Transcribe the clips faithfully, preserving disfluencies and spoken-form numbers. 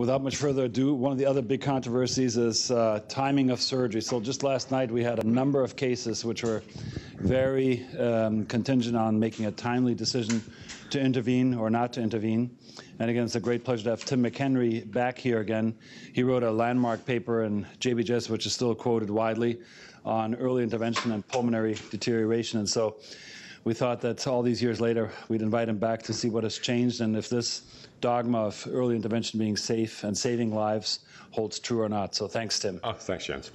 without much further ado, one of the other big controversies is uh, timing of surgery. So just last night we had a number of cases which were very um, contingent on making a timely decision to intervene or not to intervene. And again, it's a great pleasure to have Tim McHenry back here again. He wrote a landmark paper in J B J S, which is still quoted widely, on early intervention and pulmonary deterioration. And so we thought that all these years later, we'd invite him back to see what has changed and if this dogma of early intervention being safe and saving lives holds true or not. So thanks, Tim. Oh, thanks, Jens.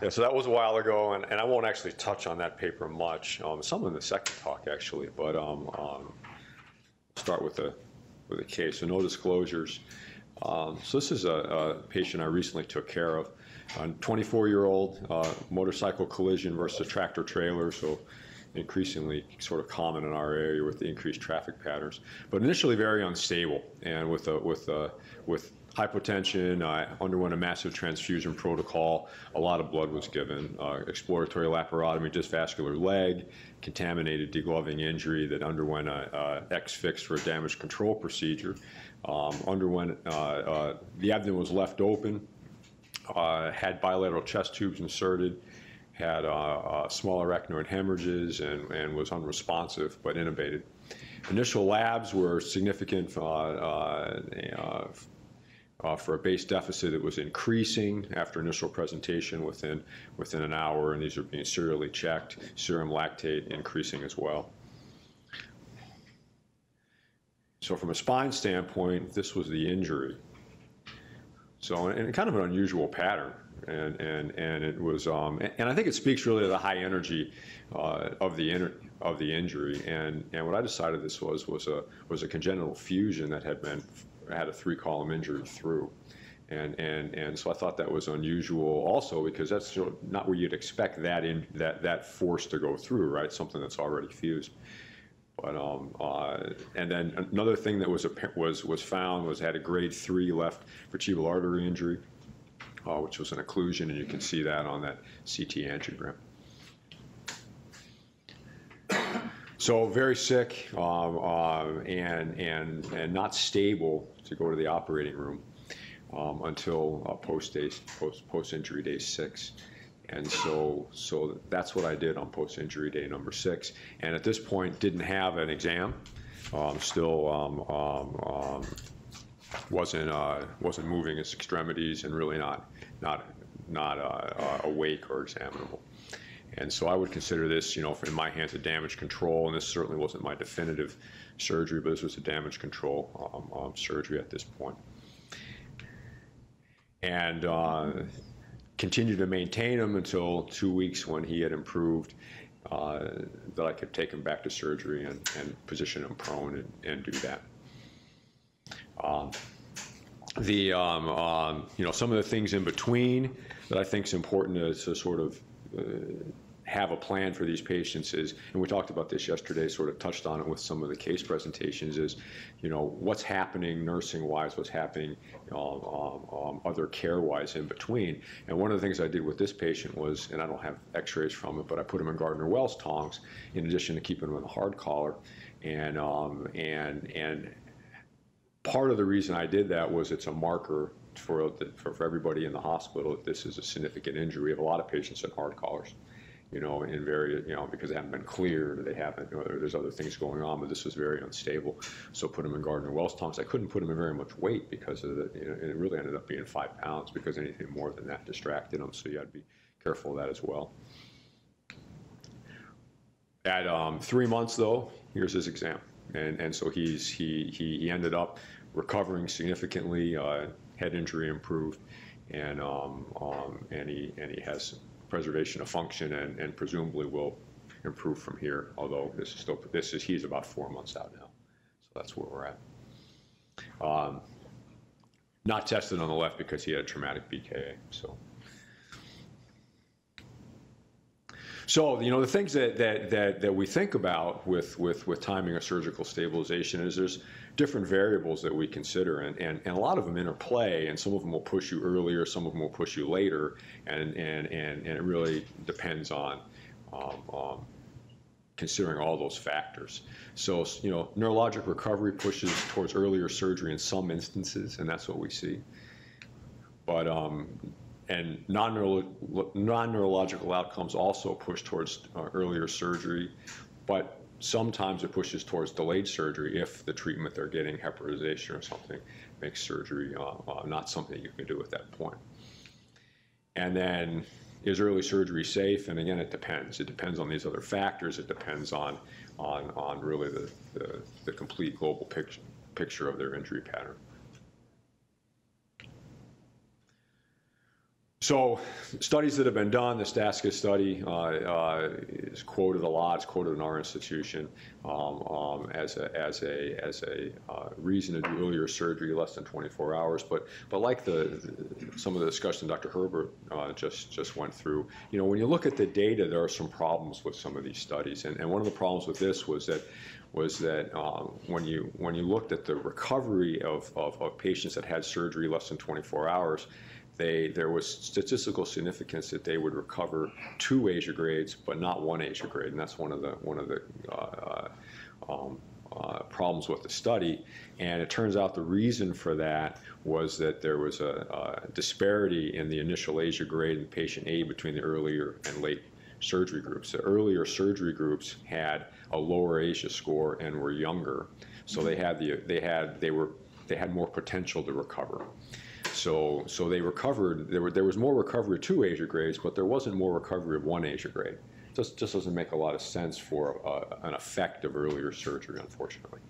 Yeah, so that was a while ago, and, and I won't actually touch on that paper much. Um, some in the second talk, actually, but um, um, start with the with the case. So no disclosures. Um, so this is a, a patient I recently took care of, a twenty-four-year-old, uh, motorcycle collision versus a tractor trailer. So increasingly sort of common in our area with the increased traffic patterns, but initially very unstable and with a, with a, with hypotension. I underwent a massive transfusion protocol. A lot of blood was given. Uh, exploratory laparotomy, disc vascular leg, contaminated degloving injury that underwent a, a X-fix for a damage control procedure. Um, underwent uh, uh, the abdomen was left open. Uh, had bilateral chest tubes inserted. Had uh, uh, small arachnoid hemorrhages and, and was unresponsive but intubated. Initial labs were significant uh, uh, uh, uh, for a base deficit that was increasing after initial presentation within within an hour, and these are being serially checked. Serum lactate increasing as well. So from a spine standpoint, this was the injury. So and kind of an unusual pattern. And, and, and it was, um, and I think it speaks really to the high energy uh, of the in, of the injury. And, and what I decided this was was a was a congenital fusion that had been had a three-column injury through, and and and so I thought that was unusual also because that's not where you'd expect that in that that force to go through, right? Something that's already fused. But um, uh, and then another thing that was a, was was found was had a grade three left vertebral artery injury. Uh, which was an occlusion, and you can see that on that C T angiogram. So very sick um, uh, and and and not stable to go to the operating room um, until uh, post day post post injury day six, and so so that's what I did on post injury day number six. And at this point, didn't have an exam. Um, still. Um, um, um, wasn't uh, wasn't moving his extremities and really not not not uh, uh, awake or examinable, and so I would consider this, you know, in my hands a damage control, and this certainly wasn't my definitive surgery, but this was a damage control um, um, surgery at this point, and uh, continued to maintain him until two weeks when he had improved. Uh, that I could take him back to surgery and, and position him prone and, and do that. Um, the um, um, you know, some of the things in between that I think is important to, to sort of uh, have a plan for these patients is, and we talked about this yesterday, sort of touched on it with some of the case presentations, is, you know, what's happening nursing-wise, what's happening um, um, um, other care-wise in between. And one of the things I did with this patient was, and I don't have x-rays from it, but I put him in Gardner-Wells tongs in addition to keeping him in a hard collar, and um, and and part of the reason I did that was it's a marker for, the, for, for everybody in the hospital that this is a significant injury. We have a lot of patients in hard collars, you know, in various, you know, because they haven't been cleared, they haven't, you know, there's other things going on, but this was very unstable. So put them in Gardner-Wells tongs. I couldn't put them in very much weight because of the, you know, it really ended up being five pounds because anything more than that distracted them. So you had to be careful of that as well. At um, three months though, here's his exam. And, and so he's, he, he, he ended up recovering significantly, uh, head injury improved, and, um, um, and, he, and he has preservation of function and, and presumably will improve from here, although this is still, this is, he's about four months out now. So that's where we're at. Um, not tested on the left because he had a traumatic B K A. So. So, you know, the things that, that, that, that we think about with, with, with timing of surgical stabilization is there's different variables that we consider, and, and, and a lot of them interplay, and some of them will push you earlier, some of them will push you later, and, and, and, and it really depends on um, um, considering all those factors. So, you know, neurologic recovery pushes towards earlier surgery in some instances, and that's what we see. But um, and non-neurolo- non-neurological outcomes also push towards uh, earlier surgery, but sometimes it pushes towards delayed surgery if the treatment they're getting, heparinization or something, makes surgery uh, uh, not something you can do at that point. And then, is early surgery safe? And again, it depends. It depends on these other factors. It depends on on, on really the, the, the complete global picture, picture of their injury pattern. So studies that have been done, the STASCIS study uh, uh, is quoted a lot. It's quoted in our institution um, um, as a, as a, as a uh, reason to do earlier surgery, less than twenty-four hours. But but like the, the some of the discussion Doctor Herbert uh, just just went through, you know, when you look at the data, there are some problems with some of these studies. And and one of the problems with this was that was that um, when you when you looked at the recovery of, of of patients that had surgery less than twenty-four hours. They, there was statistical significance that they would recover two Asia grades, but not one Asia grade, and that's one of the one of the uh, um, uh, problems with the study. And it turns out the reason for that was that there was a, a disparity in the initial Asia grade in patient A between the earlier and late surgery groups. The earlier surgery groups had a lower Asia score and were younger, so they had the they had they were they had more potential to recover. So, so they recovered. There were there was more recovery of two Asia grades, but there wasn't more recovery of one Asia grade. Just just doesn't make a lot of sense for a, an effect of earlier surgery, unfortunately.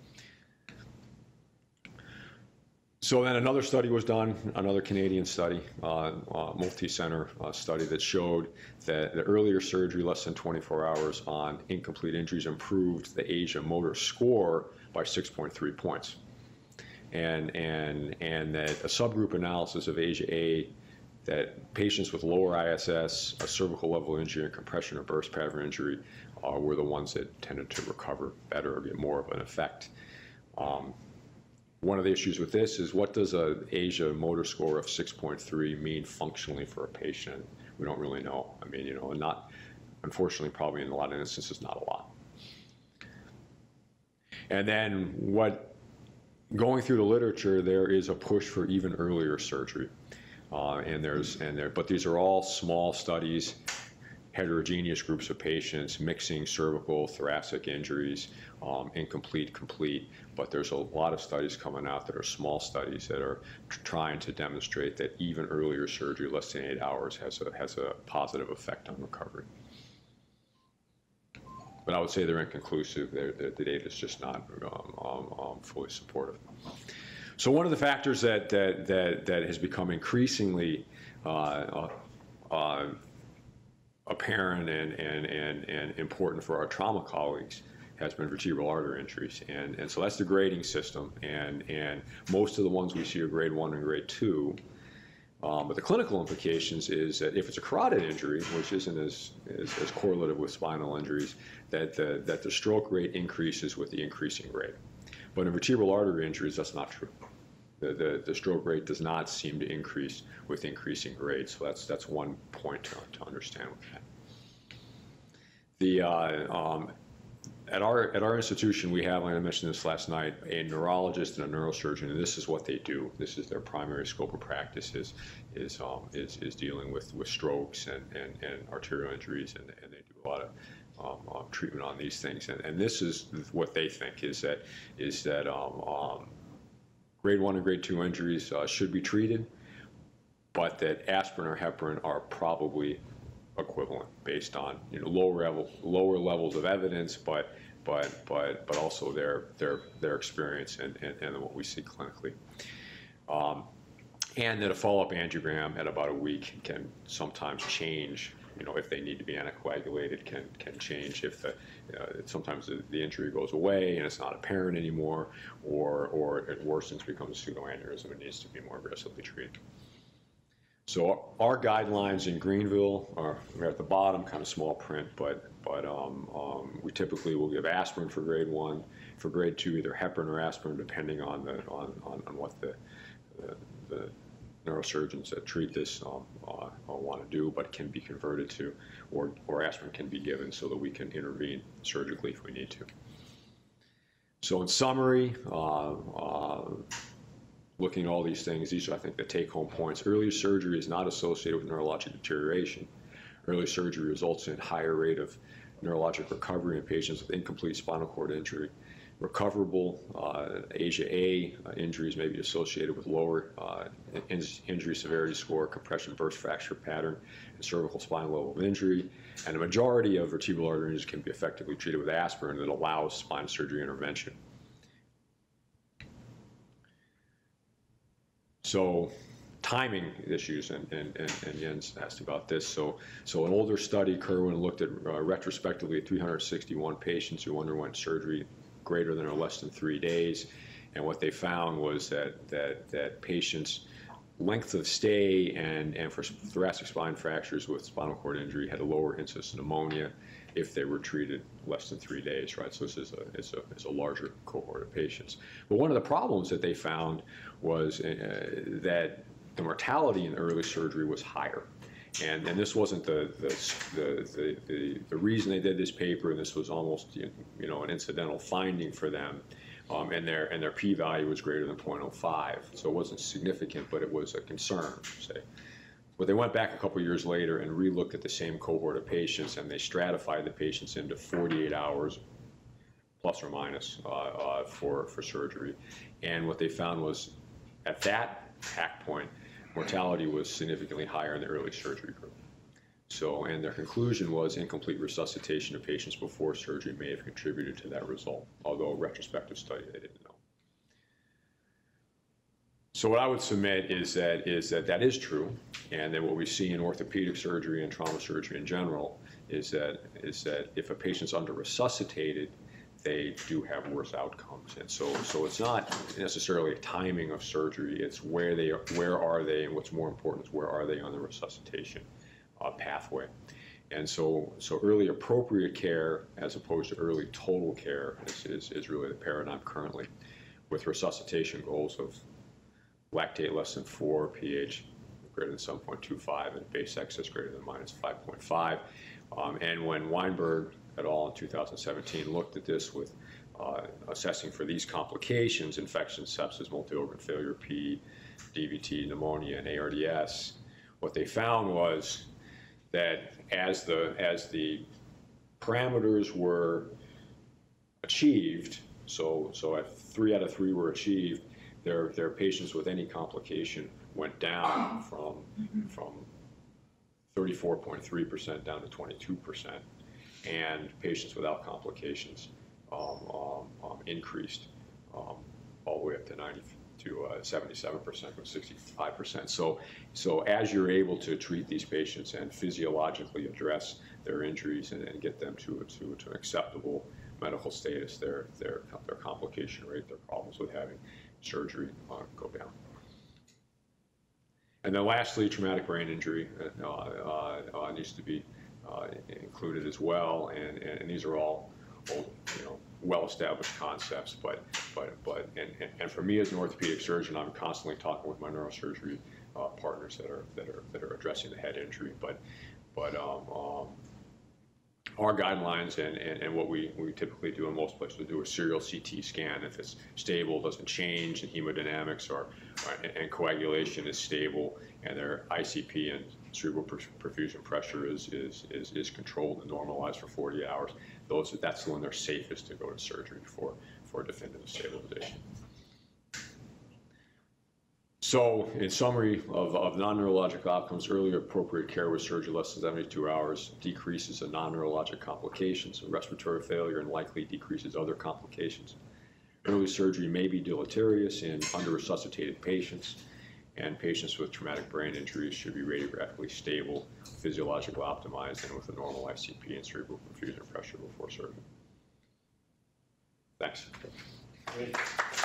So then another study was done, another Canadian study, uh, uh, multi-center uh, study that showed that the earlier surgery, less than twenty-four hours on incomplete injuries, improved the Asia motor score by six point three points. And, and, and that a subgroup analysis of Asia A, that patients with lower I S S, a cervical level injury, and compression or burst pattern injury uh, were the ones that tended to recover better or get more of an effect. Um, one of the issues with this is, what does an Asia motor score of six point three mean functionally for a patient? We don't really know. I mean, you know, not, unfortunately, probably in a lot of instances, not a lot. And then what, going through the literature, there is a push for even earlier surgery, uh, and there's and there. But these are all small studies, heterogeneous groups of patients, mixing cervical, thoracic injuries, um, incomplete, complete. But there's a lot of studies coming out that are small studies that are trying to demonstrate that even earlier surgery, less than eight hours, has a has a positive effect on recovery. But I would say they're inconclusive. They're, they're, the data is just not um, um, um, fully supportive. So one of the factors that that that, that has become increasingly uh, uh, apparent and, and and and important for our trauma colleagues has been vertebral artery injuries, and and so that's the grading system. And and most of the ones we see are grade one and grade two. Um, but the clinical implications is that if it's a carotid injury, which isn't as, as, as correlative with spinal injuries, that the, that the stroke rate increases with the increasing rate. But in vertebral artery injuries, that's not true. The, the, the stroke rate does not seem to increase with increasing rates. So that's, that's one point to, to understand with that. The, uh, um, at, our, at our institution, we have, and I mentioned this last night, a neurologist and a neurosurgeon, and this is what they do. This is their primary scope of practice, is, is, um, is, is dealing with, with strokes and, and, and arterial injuries, and, and they do a lot of um, um, treatment on these things. And, and this is what they think, is that, is that um, um, grade one and grade two injuries uh, should be treated, but that aspirin or heparin are probably equivalent based on, you know, lower level lower levels of evidence, but but but but also their their their experience and and, and what we see clinically, um, and that a follow-up angiogram at about a week can sometimes change, you know, if they need to be anticoagulated, can can change if the uh, sometimes the, the injury goes away and it's not apparent anymore, or or it worsens, becomes a pseudoaneurysm and needs to be more aggressively treated. So our guidelines in Greenville are right at the bottom, kind of small print, but but um, um, we typically will give aspirin for grade one, for grade two either heparin or aspirin, depending on the on, on, on what the, the the neurosurgeons that treat this um, uh, want to do, but can be converted to, or, or aspirin can be given so that we can intervene surgically if we need to. So in summary, uh, uh, looking at all these things, these are, I think, the take-home points. Early surgery is not associated with neurologic deterioration. Early surgery results in higher rate of neurologic recovery in patients with incomplete spinal cord injury. Recoverable uh, Asia A uh, injuries may be associated with lower uh, in injury severity score, compression burst fracture pattern, and cervical spine level of injury. And a majority of vertebral artery injuries can be effectively treated with aspirin that allows spine surgery intervention. So timing issues, and, and, and, and Jens asked about this. So, so an older study, Kerwin looked at uh, retrospectively at three hundred sixty-one patients who underwent surgery greater than or less than three days. And what they found was that, that, that patients' length of stay and, and for thoracic spine fractures with spinal cord injury had a lower incidence of pneumonia if they were treated less than three days, right? So this is a, it's a, it's a larger cohort of patients. But one of the problems that they found was uh, that the mortality in early surgery was higher. And, and this wasn't the, the, the, the, the reason they did this paper, and this was almost, you know, an incidental finding for them. Um, and their, and their p-value was greater than zero point zero five. So it wasn't significant, but it was a concern, say. But they went back a couple years later and re-looked at the same cohort of patients, and they stratified the patients into forty-eight hours, plus or minus, uh, uh, for, for surgery. And what they found was, at that hack point, mortality was significantly higher in the early surgery group. So, and their conclusion was incomplete resuscitation of patients before surgery may have contributed to that result, although a retrospective study they didn't know. So what I would submit is that is that that is true, and that what we see in orthopedic surgery and trauma surgery in general is that is that if a patient's under-resuscitated, they do have worse outcomes. And so, so it's not necessarily a timing of surgery, it's where they are, where are they, and what's more important is where are they on the resuscitation uh, pathway. And so, so early appropriate care as opposed to early total care is, is, is really the paradigm currently, with resuscitation goals of lactate less than four, pH greater than seven point two five, and base excess greater than minus five point five. Um, and when Weinberg at all in two thousand seventeen looked at this with uh, assessing for these complications, infection, sepsis, multi-organ failure, P, D V T, pneumonia, and A R D S, what they found was that as the, as the parameters were achieved, so, so if three out of three were achieved, their, their patients with any complication went down from, from thirty-four point three percent down to twenty-two percent. And patients without complications um, um, um, increased um, all the way up to ninety to seventy-seven percent from sixty-five percent. So, so as you're able to treat these patients and physiologically address their injuries and, and get them to, to to an acceptable medical status, their their their complication rate, their problems with having surgery uh, go down. And then lastly, traumatic brain injury uh, uh, uh, needs to be Uh, included as well, and, and, and these are all old, you know, well-established concepts. But, but, but, and, and, and for me as an orthopedic surgeon, I'm constantly talking with my neurosurgery uh, partners that are that are that are addressing the head injury. But, but um, um, our guidelines and, and and what we we typically do in most places, we do a serial C T scan. If it's stable, doesn't change, and hemodynamics or, or and, and coagulation is stable, and their I C P and cerebral perfusion pressure is, is, is, is controlled and normalized for forty hours. Those, that's when they're safest to go to surgery for, for definitive stabilization. So in summary of, of non-neurologic outcomes, early appropriate care with surgery less than seventy-two hours decreases the non-neurologic complications of respiratory failure and likely decreases other complications. Early surgery may be deleterious in under-resuscitated patients, and patients with traumatic brain injuries should be radiographically stable, physiologically optimized, and with a normal I C P and cerebral perfusion pressure before surgery. Thanks. Great.